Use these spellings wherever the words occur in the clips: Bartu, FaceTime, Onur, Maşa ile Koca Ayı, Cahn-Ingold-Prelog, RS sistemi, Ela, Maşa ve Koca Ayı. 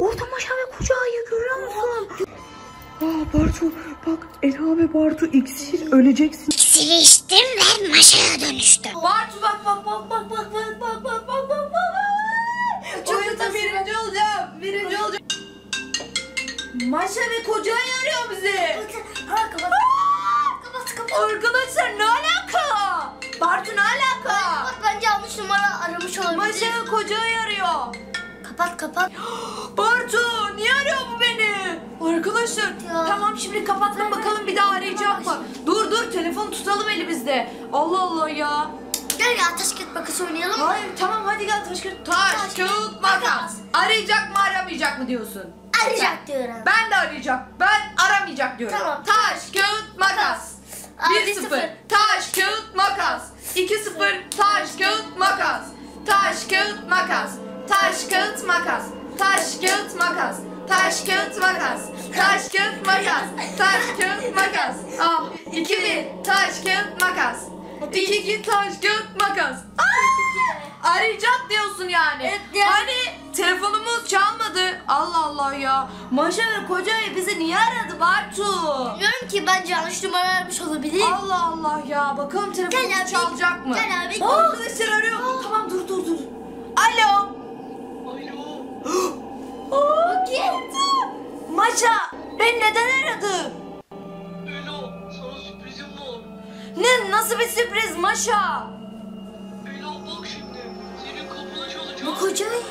Orada Maşa ve Koca Ayı görüyor musun? Aa Bartu bak, Ela ve Bartu iksir, öleceksin. İksiri içtim ve Maşa'ya dönüştüm. Bartu bak. Oyunda birinci olacağım. Maşa ve Koca Ayı arıyor bizi. Kapat. Arkadaşlar ne alaka? Bartu ne alaka? Bak bence yanlış numara aramış olabilir. Maşa ve Koca Ayı arıyor. Kapat. Bartu niye arıyor bu beni? Arkadaşlar ya. Tamam şimdi kapatma bakalım, bir daha arayacak mı? Dur telefonu tutalım elimizde. Allah Allah ya. Gel ya taş kağıt makas oynayalım. Hayır mı? Tamam hadi gel taş kağıt makas. Arayacak mı aramayacak mı diyorsun? Arayacak diyorum. Ben de arayacak. Ben aramayacak diyorum. Tamam. Taş kağıt makas. 1-0 taş kağıt makas. 2-0 taş kağıt makas. Taş kağıt makas. Taş kağıt makas. Taş kağıt makas. Taş kağıt makas. Taş kağıt makas. Taş kağıt makas. Ah 2-1 taş kağıt makas. 2-2 taş kağıt makas. Arayacak diyorsun yani. Evet, hani telefonumuz çalmadı. Allah Allah ya. Maşa ve Koca Ayı bizi niye aradı Bartu? Bilmiyorum ki, bence yanlış numara aramış olabilir. Allah Allah ya. Bakalım telefonumuz çalacak mı? Gel abi. Arkadaşlar arıyor. Tamam dur. Alo. Maşa beni neden aradı? Ela sana sürprizim var. Ne? Nasıl bir sürpriz Maşa? Ela bak şimdi. Senin kapına çalacağım. Koca Ayı.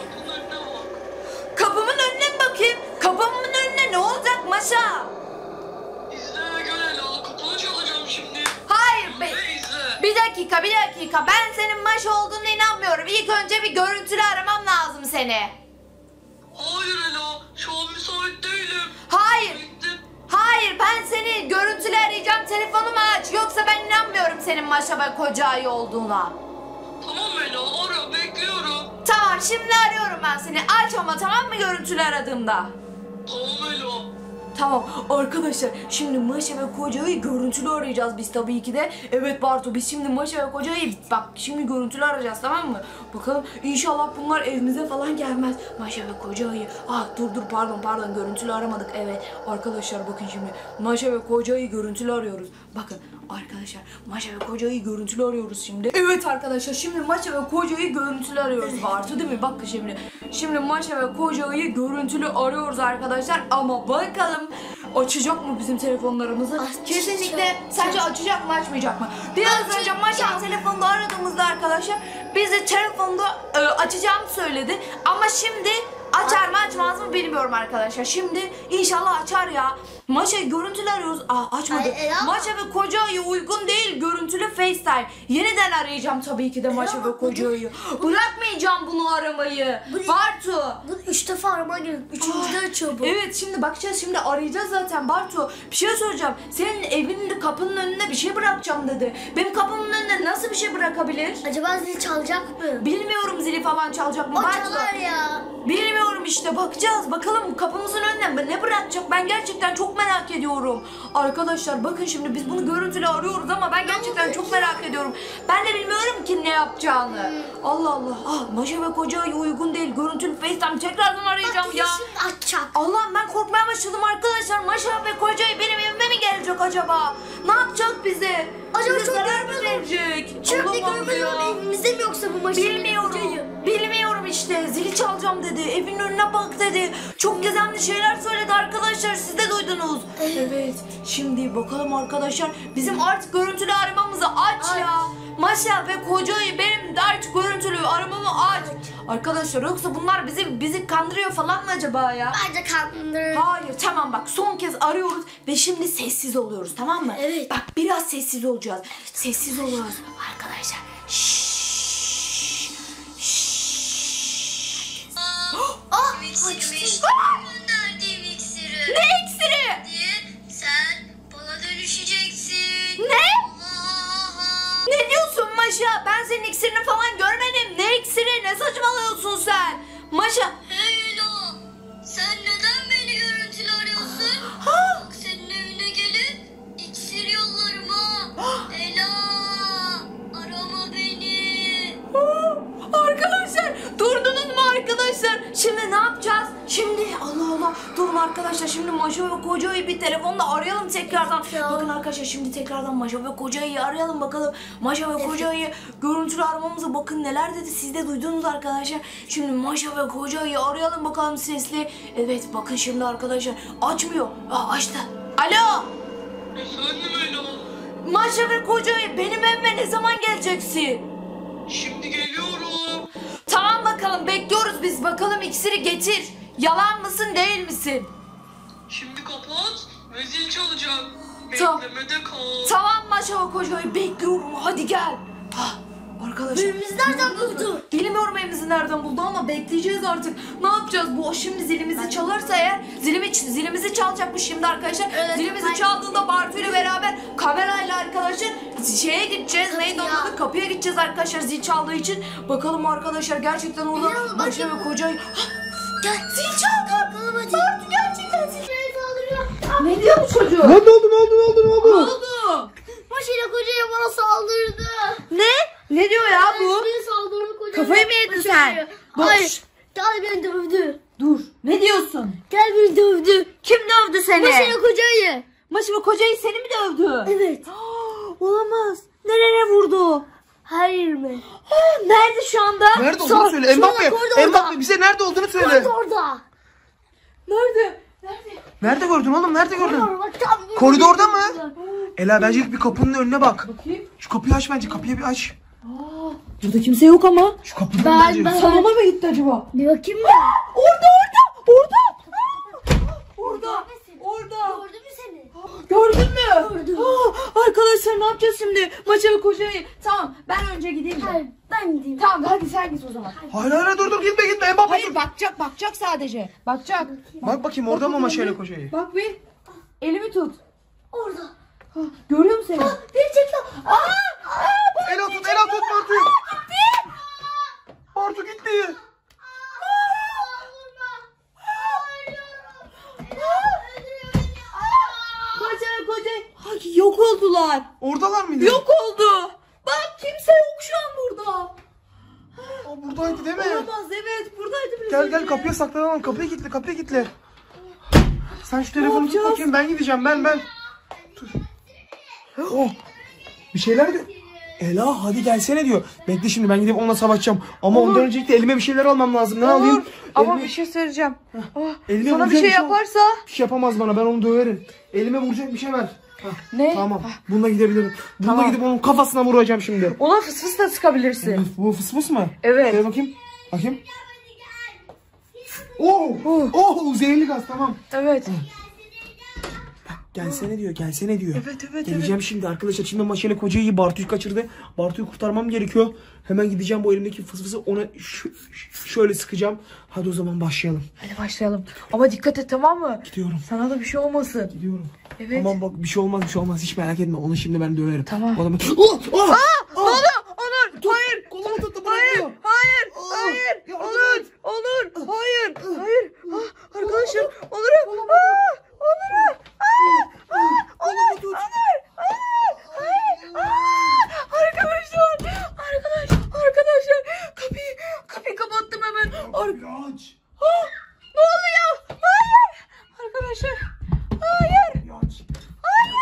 Kapının önüne bak. Kapımın önüne mi bakayım? Kapımın önüne ne olacak Maşa? İzle ve gör Ela. Kapına çalacağım şimdi. Hayır be. Bir dakika. Ben senin Maşa olduğuna inanmıyorum. İlk önce bir görüntülü aramam lazım seni. Hayır Ela. Şu an müsait değilim. Hayır ben seni görüntülü arayacağım, telefonumu aç, yoksa ben inanmıyorum senin Maşa ve Koca Ayı olduğuna. Tamam Ela, ara, bekliyorum. Tamam şimdi arıyorum ben seni, aç ama tamam mı görüntülü aradığımda? Tamam Ela. Tamam arkadaşlar şimdi Maşa ve Koca Ayı görüntülü arayacağız biz tabii ki de. Evet Bartu biz şimdi Maşa ve Koca Ayı bak şimdi görüntülü arayacağız, tamam mı? Bakalım inşallah bunlar evimize falan gelmez. Maşa ve Koca Ayı. Ah dur pardon görüntülü aramadık, evet. Arkadaşlar bakın şimdi Maşa ve Koca Ayı görüntülü arıyoruz. Bakın arkadaşlar Maşa ve Koca Ayı görüntülü arıyoruz şimdi. Evet arkadaşlar şimdi Maşa ve Koca Ayı görüntülü arıyoruz Bartu değil mi? Bakın şimdi Maşa ve Koca Ayı görüntülü arıyoruz arkadaşlar ama bakalım açacak mı bizim telefonlarımızı? Kesinlikle. Sence açacak mı açmayacak mı? Biraz önce Maşa telefonda aradığımızda arkadaşlar bizi telefonda açacağını söyledi. Ama şimdi açar mı açmaz mı bilmiyorum arkadaşlar. Şimdi inşallah açar ya. Maşa'yı görüntülü arıyoruz. Aa açmadı. Maşa ve Koca Ayı uygun değil. Görüntülü FaceTime. Yeniden arayacağım tabii ki de Maşa ve Koca Ayı. Bırakmayacağım bunu aramayı. Bartu. Bunu 3 defa arama gerek. 3. açıyor bu. Evet şimdi bakacağız. Şimdi arayacağız zaten Bartu. Bir şey soracağım. Senin evinin kapının önüne bir şey bırakacağım dedi. Benim kapımın önüne nasıl bir şey bırakabilir? Acaba zil çalacak mı? Bilmiyorum zili falan çalacak mı? O Bartu. Çalar ya. Bilmiyorum işte, bakacağız. Bakalım kapımızın önüne ne bırakacak? Ben gerçekten çok merak ediyorum. Arkadaşlar bakın şimdi biz bunu görüntülü arıyoruz ama ben gerçekten çok merak ediyorum. Ben de bilmiyorum ki ne yapacağını. Allah Allah. Ah, Maşa ve Koca Ayı uygun değil. Görüntülü FaceTime tekrardan arayacağım bak, ya. Şimdi açacak. Allah'ım ben korkmaya başladım arkadaşlar. Maşa ve Koca Ayı benim evime mi gelecek acaba? Ne yapacak bize? Acaba çok görmeyecek. Şimdi görmüyorum evimizde mi yoksa bu Maşa? Bilmiyorum işte. Zili çalacağım dedi. Evin önüne bak dedi. Çok gizemli şeyler söyledi arkadaşlar. Siz de duydunuz. Evet. Şimdi bakalım arkadaşlar. Bizim artık görüntülü aramamızı aç ya. Maşa ve Koca Ayı benim de artık görüntülü aramamı aç. Arkadaşlar yoksa bunlar bizi kandırıyor falan mı acaba ya? Bence kandırıyor. Hayır tamam bak son kez arıyoruz ve şimdi sessiz oluyoruz, tamam mı? Evet. Bak biraz sessiz olacağız. Evet, sessiz oluyoruz arkadaşlar. Şşş. Ne iksiri? Sen bana dönüşeceksin. Ne? Ne diyorsun Maşa? Ben senin iksirini falan görmedim. Ne iksiri? Ne saçmalıyorsun sen? Maşa. Hey Ela. Sen neden beni görüntülü arıyorsun? Bak senin evine gelip iksir yollarım ha. Ela. Arama beni. Arkadaşlar durdunuz mu arkadaşlar? Şimdi ne yapacağız? Şimdi Allah Allah, durun arkadaşlar, şimdi Maşa ve Koca Ayı'yı bir telefonla arayalım tekrardan. Ya. Bakın arkadaşlar, şimdi tekrardan Maşa ve Koca Ayı'yı arayalım bakalım. Maşa ve Koca Ayı'yı görüntülü aramamıza bakın neler dedi, siz de duydunuz arkadaşlar. Şimdi Maşa ve Koca Ayı'yı arayalım bakalım sesli. Evet bakın şimdi arkadaşlar, açmıyor. Aa, açtı. Alo. Efendim Ela. Maşa ve Koca Ayı, benim evime ne zaman geleceksin? Şimdi geliyorum. Tamam bakalım, bekliyoruz biz. Bakalım iksiri getir. Yalan mısın değil misin? Şimdi kapat ve zil çalacak. Beklemede kal. Tamam Maşa ve Koca Ayı, bekliyorum, hadi gel. Ha. Arkadaşlar, evimizi nereden buldu? Bilmiyorum evimizi nereden buldu ama bekleyeceğiz artık. Ne yapacağız? Bu şimdi zilimizi çalarsa eğer, zilimizi çalacakmış şimdi arkadaşlar. Evet, zilimizi çaldığında Bartu ile beraber kamerayla arkadaşlar şeye gideceğiz. Neydi onun adı? Kapıya gideceğiz arkadaşlar zil çaldığı için. Bakalım arkadaşlar, gerçekten orada Maşa ve Koca Ayı. Gel, zil çaldı. Bartu gerçekten zil çaldı. Ne diyor bu çocuğu? Ne oldu? Maşa ile Koca Ayı bana saldırdı. Ne? Ne diyor ya bu? Kafayı mı yedin sen? Hayır. Gel beni dövdü. Dur. Ne diyorsun? Gel beni dövdü. Kim dövdü seni? Maşa ve Koca Ayı. Maşa ve Koca Ayı seni mi dövdü? Evet. Olamaz. Nereye vurdu? Hayır mı? Nerede şu anda? Nerede olduğunu söyle. Mbappe bize nerede olduğunu söyle. Orada orada. Nerede? Nerede gördün oğlum? Nerede gördün? Koridorda mı? Ela bence ilk bir kapının önüne bak. Bakayım. Şu kapıyı aç bence. Kapıyı bir aç. Aa, burada kimse yok ama. Şu kapıdan bence. Salona mı gitti acaba? Bir bakayım mı? Orada. Gördün mü seni? Gördün mü? Gördüm. Aa, arkadaşlar ne yapacağız şimdi? Maşa ve Koca Ayı. Tamam, ben önce gideyim. Hayır, ben gideyim. Tamam, hadi sen git o zaman. Hayır dur gitme. Hayır, bakacak sadece. Bak bakayım orada mı Maşa ve Koca Ayı? Bak bir. Elimi tut. Orada. Ha, görüyor musun seni? Gerçekten. Ela tut Bartu. Gitti. Bartu gitti. Koca Koca. Yok oldular. Oradalar mıydı? Yok oldu. Bak kimse yok şu an burada. O buradaydı değil mi? Olamaz, evet buradaydı bile. Gel kapıya saklanalım. Kapıya gitti. Sen şu telefonu tut bakayım, ben gideceğim ben. Dur. Oh. Bir şeyler de... Ela hadi gelsene diyor. Bekle şimdi ben gidip onunla savaşacağım. Ama ondan önce de elime bir şeyler almam lazım. Ne alayım? Ama elime... bir şey söyleyeceğim. Sana bir şey yaparsa? Bir şey yapamaz bana, ben onu döverim. Elime vuracak bir şey ver. Heh. Ne? Tamam. Bununla gidebilirim. Bununla gidip onun kafasına vuracağım şimdi. Ona fısfıs da sıkabilirsin. Evet, bu fısfıs mı? Evet. Şöyle bakayım. Oh zehirli gaz, tamam. Evet. Gelsene diyor. Evet. Geleceğim şimdi arkadaşlar. Şimdi Maşa ile Koca Ayı'yı Bartu'yu kaçırdı. Bartu'yu kurtarmam gerekiyor. Hemen gideceğim, bu elimdeki fısfısı ona şöyle sıkacağım. Hadi o zaman başlayalım. Ama dikkat et, tamam mı? Gidiyorum. Sana da bir şey olmasın. Gidiyorum. Evet. Aman bak, bir şey olmaz. Hiç merak etme. Onu şimdi ben döverim. Tamam. Adamı... Ne oluyor? Onur! Dur. Hayır! Kolumu tuttum. Hayır! Onur! Hayır! Arkadaşım! Onur'u! Arkadaşlar kapıyı kapattım hemen. Aç. Ne oluyor? Hayır. Arkadaşlar. Hayır.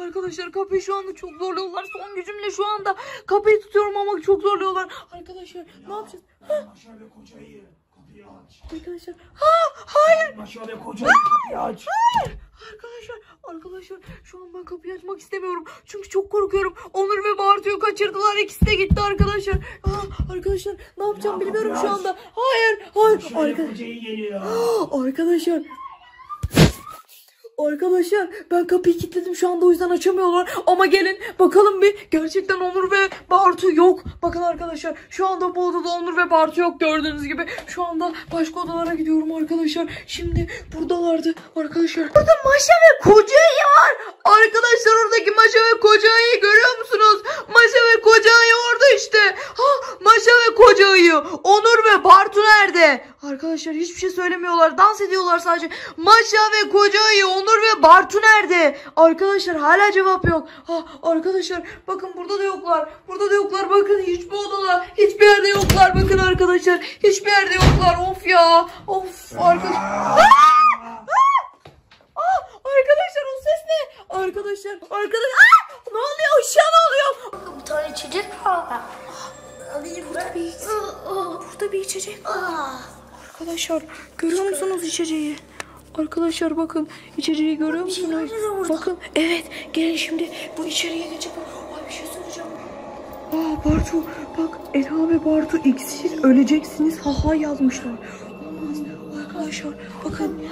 Arkadaşlar kapıyı şu anda çok zorluyorlar. Son gücümle şu anda kapıyı tutuyorum ama çok zorluyorlar. Arkadaşlar ne yapacağız? Maşa ve Koca Ayı kapıyı aç. Arkadaşlar. Hayır. Maşa ve Koca Ayı kapıyı aç. Hayır. Arkadaşlar şu an ben kapıyı açmak istemiyorum. Çünkü çok korkuyorum. Onur ve Bartu'yu kaçırdılar. İkisi de gitti arkadaşlar. Arkadaşlar ne yapacağım bilmiyorum şu anda. Arkadaşlar ben kapıyı kilitledim şu anda, o yüzden açamıyorlar. Ama gelin bakalım bir, gerçekten Onur ve Bartu yok. Bakın arkadaşlar şu anda bu odada Onur ve Bartu yok, gördüğünüz gibi. Şu anda başka odalara gidiyorum arkadaşlar. Şimdi buradalardı arkadaşlar. Burada Maşa ve Koca Ayı var. Arkadaşlar oradaki Maşa ve Koca Ayı'yı görüyor musunuz? Maşa ve Koca Ayı orada işte. Maşa ve Koca Ayı. Onur ve Bartu nerede? Arkadaşlar hiçbir şey söylemiyorlar. Dans ediyorlar sadece. Maşa ve Koca Ayı, Onur ve Bartu nerede? Arkadaşlar hala cevap yok. Ha, arkadaşlar bakın burada da yoklar. Burada da yoklar. Bakın hiçbir odada, hiçbir yerde yoklar. Bakın arkadaşlar hiçbir yerde yoklar. Of ya. Of arkadaşlar. Arkadaşlar o ses ne? Arkadaşlar. Ne oluyor? Aşağı ne oluyor? Bir tane içecek var. Burada bir içecek var. Arkadaşlar görüyor musunuz içeceği? Arkadaşlar bakın içeceği görüyor musunuz? Bakın evet, gelin şimdi bu içeriye geçip. Ay bir şey soracağım. Bartu bak, Ela ve Bartu iksir öleceksiniz haha yazmışlar. Arkadaşlar bakın.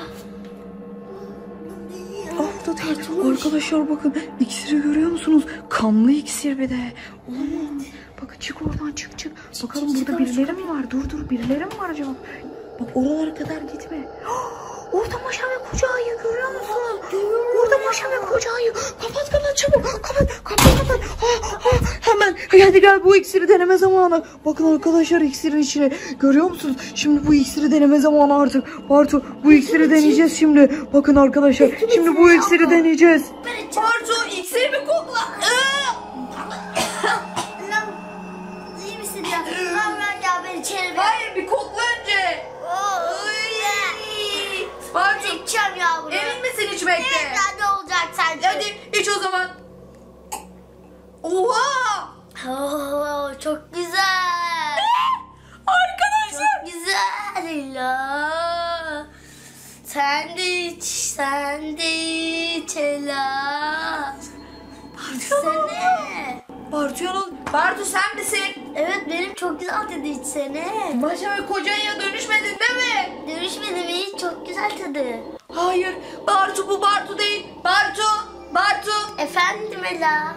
Arkadaşlar bakın iksiri görüyor musunuz? Kanlı iksir bir de. Oğlum, bakın çık oradan çık. Bakalım burada birileri mi var? Dur birileri mi var acaba? Bak oralara kadar gitme. Orada Maşa ve Koca Ayı görüyor musun? Orada Maşa ve Koca Ayı. Kapat çabuk. Kapat. Hemen hadi gel, bu iksiri deneme zamanı. Bakın arkadaşlar iksirin içine. Görüyor musunuz? Şimdi bu iksiri deneme zamanı artık. Bartu bu iksiri deneyeceğiz şimdi. Bakın arkadaşlar şimdi bu iksiri deneyeceğiz. Bartu iksiri bir kokla. İyi misin ya? Ben gel ben içeri. Hayır bir kokla önce. Bartu içeceğim yavrum. Emin misin içmekte? Ne olacak sence? Hadi iç o zaman. Oha! Oh, çok güzel. Arkadaşlar. Çok güzel Ela. Sen de iç Ela. İçsene. Bartu sen misin? Evet benim, çok güzel tadı, içsene. Maşa ve Koca Ayı'ya dönüşmedin değil mi? Dönüşmedim hiç, çok güzel tadı. Hayır Bartu, bu Bartu değil. Bartu. Efendim Ela.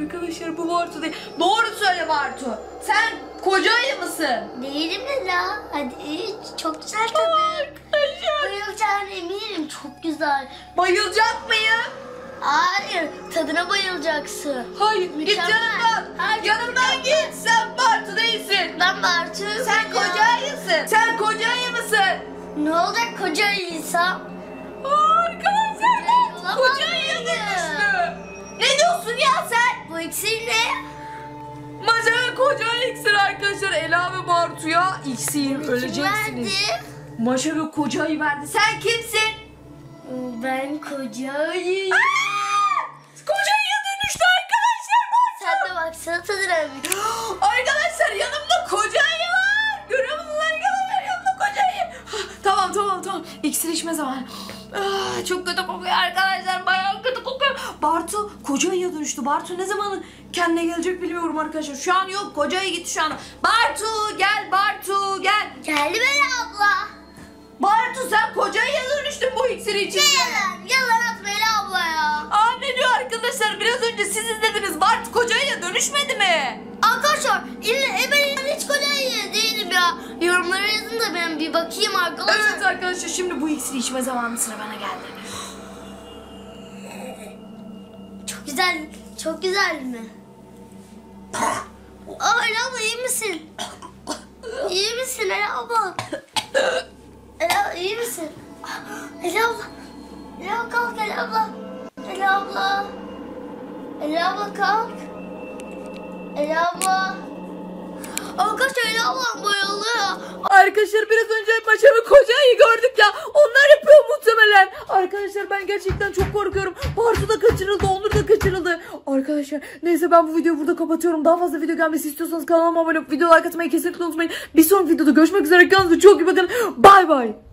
Arkadaşlar bu Bartu değil. Doğru söyle Bartu. Sen Koca Ayı mısın? Değilim Ela. Hadi iç. Çok güzel tadı. Arkadaşlar. Bayılacağını eminim. Çok güzel. Bayılacak mıyım? Hayır. Tadına bayılacaksın. Hayır. Mükemmel. Git yanımdan git. Sen Bartu değilsin. Ben Bartu'yum. Sen Koca Ayı'sın. Sen Koca Ayı mısın? Ne olacak Koca Ayı'ysam? Arkadaşlar. Koca Ayı'ya dönüştü. Ne diyorsun ya sen? Bu iksir ne? Maşa ve Koca Ayı iksir arkadaşlar. Ela ve Bartu'ya iksir. Öleceksiniz. Maşa ve Koca Ayı verdi. Sen kimsin? Ben Koca Ayı. Koca Ayı'ya dönüştü arkadaşlar. Sen de baksana tadına. Arkadaşlar yanımda Koca Ayı var. Görüyor musunuz arkadaşlar? Yanımda Koca Ayı. Tamam. İksir içme zamanı. Çok kötü kokuyor arkadaşlar. Bayağı kötü kokuyor. Bartu Koca Ayı'ya dönüştü. Bartu ne zaman kendine gelecek bilmiyorum arkadaşlar. Şu an yok. Koca Ayı gitti şu an. Bartu gel, Bartu gel. Geldi Ela abla. Bartu sen Koca Ayı'ya dönüştün bu iksiri için. Yalan atma Ela abla ya. Ne diyor arkadaşlar? Biraz önce siz izlediniz. Bartu Koca Ayı'ya dönüşmedi mi? Arkadaşlar ben hiç Koca Ayı değilim ya. Yorumlara yazın da ben bir bakayım arkadaşlar. Evet arkadaşlar şimdi bu iksiri içme zamanı, sıra bana geldi. Çok güzel mi? Ela abla iyi misin? İyi misin Ela abla? Ela iyi misin? Ela abla. Ela kalk Ela abla. Ela abla. Ela abla kalk. Ela abla. Arkadaşlar Ela abla bayılıyor. Arkadaşlar biraz önce Maşa ve Koca Ayı'yı gördük ya. Onlar yapıyor muhtemelen. Arkadaşlar ben gerçekten çok korkuyorum. Bartu da kaçırıldı, Onur da kaçırıldı. Arkadaşlar neyse ben bu videoyu burada kapatıyorum. Daha fazla video gelmesi istiyorsanız kanalıma abone olup video like atmayı kesinlikle unutmayın. Bir sonraki videoda görüşmek üzere. Kendinize çok iyi bakın. Bay bay.